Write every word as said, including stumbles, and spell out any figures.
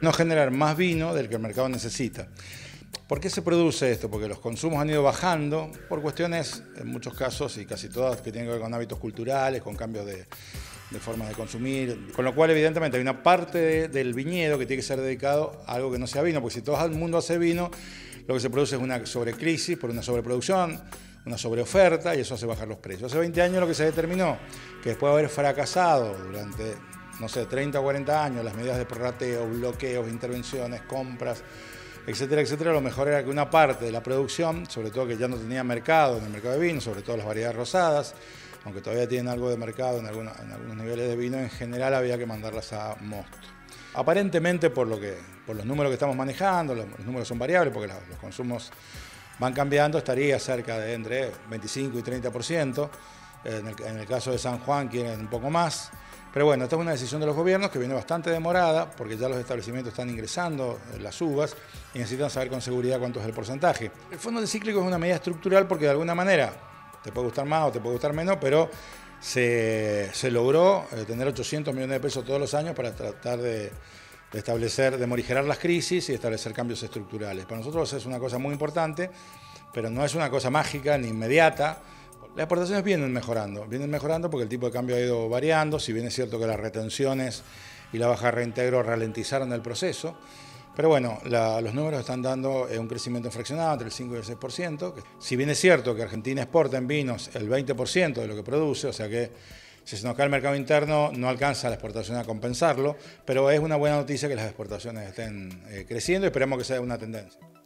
no generar más vino del que el mercado necesita. ¿Por qué se produce esto? Porque los consumos han ido bajando por cuestiones, en muchos casos, y casi todas, que tienen que ver con hábitos culturales, con cambios de, de formas de consumir, con lo cual evidentemente hay una parte de, del viñedo que tiene que ser dedicado a algo que no sea vino, porque si todo el mundo hace vino, lo que se produce es una sobrecrisis por una sobreproducción, una sobreoferta, y eso hace bajar los precios. Hace veinte años lo que se determinó, que después de haber fracasado durante, no sé, treinta o cuarenta años, las medidas de prorrateo, bloqueos, intervenciones, compras, etcétera, etcétera, lo mejor era que una parte de la producción, sobre todo que ya no tenía mercado en el mercado de vino, sobre todo las variedades rosadas, aunque todavía tienen algo de mercado en algunos, en algunos niveles de vino, en general había que mandarlas a mosto. Aparentemente, por, lo que, por los números que estamos manejando, los, los números son variables porque la, los consumos van cambiando, estaría cerca de entre veinticinco y treinta por ciento. En el, en el caso de San Juan quieren un poco más. Pero bueno, esta es una decisión de los gobiernos que viene bastante demorada porque ya los establecimientos están ingresando las uvas y necesitan saber con seguridad cuánto es el porcentaje. El fondo anticíclico es una medida estructural porque de alguna manera te puede gustar más o te puede gustar menos, pero se, se logró tener ochocientos millones de pesos todos los años para tratar de... de establecer, de morigerar las crisis y establecer cambios estructurales. Para nosotros es una cosa muy importante, pero no es una cosa mágica ni inmediata. Las exportaciones vienen mejorando, vienen mejorando porque el tipo de cambio ha ido variando, si bien es cierto que las retenciones y la baja de reintegro ralentizaron el proceso, pero bueno, la, los números están dando un crecimiento fraccionado entre el cinco y el seis por ciento. Si bien es cierto que Argentina exporta en vinos el veinte por ciento de lo que produce, o sea que si se nos cae el mercado interno, no alcanza la exportación a compensarlo, pero es una buena noticia que las exportaciones estén eh, creciendo y esperemos que sea una tendencia.